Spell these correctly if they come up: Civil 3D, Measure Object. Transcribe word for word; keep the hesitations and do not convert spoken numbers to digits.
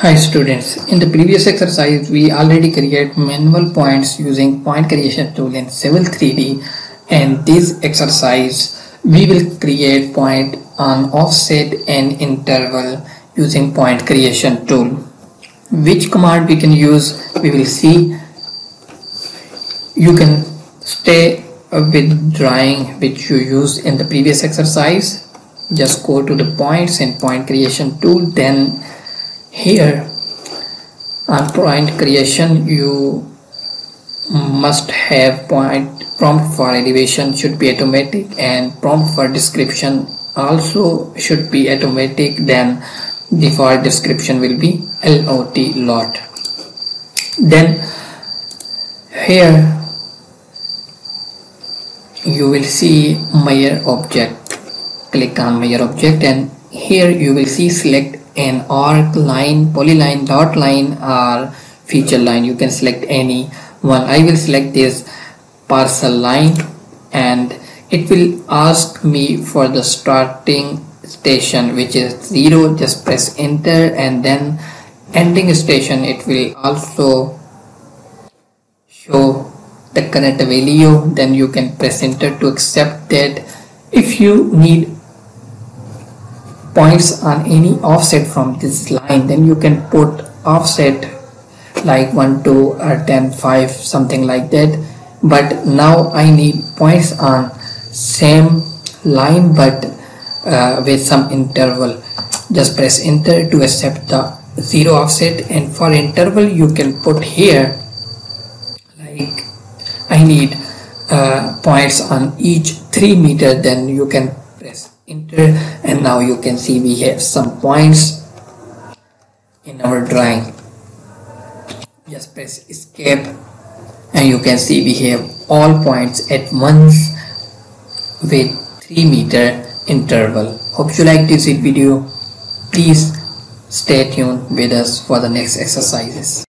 Hi students, in the previous exercise we already create manual points using point creation tool in Civil three D, and this exercise we will create point on offset and interval using point creation tool. Which command we can use we will see. You can stay with drawing which you used in the previous exercise. Just go to the points and point creation tool, then here on point creation you must have point prompt for elevation should be automatic, and prompt for description also should be automatic. Then default description will be L O T lot. Then here you will see Measure Object. Click on Measure Object and here you will see select an arc line, polyline, dot line or feature line. You can select any one. I will select this parcel line and it will ask me for the starting station, which is zero. Just press enter, and then ending station it will also show the current value. Then you can press enter to accept that. If you need points on any offset from this line, then you can put offset like one, two or ten, five, something like that. But now I need points on same line but uh, with some interval. Just press enter to accept the zero offset, and for interval you can put here like I need uh, points on each three meter. Then you can press enter, and now you can see we have some points in our drawing. Just press escape and you can see we have all points at once with three meter interval. Hope you like this video. Please stay tuned with us for the next exercises.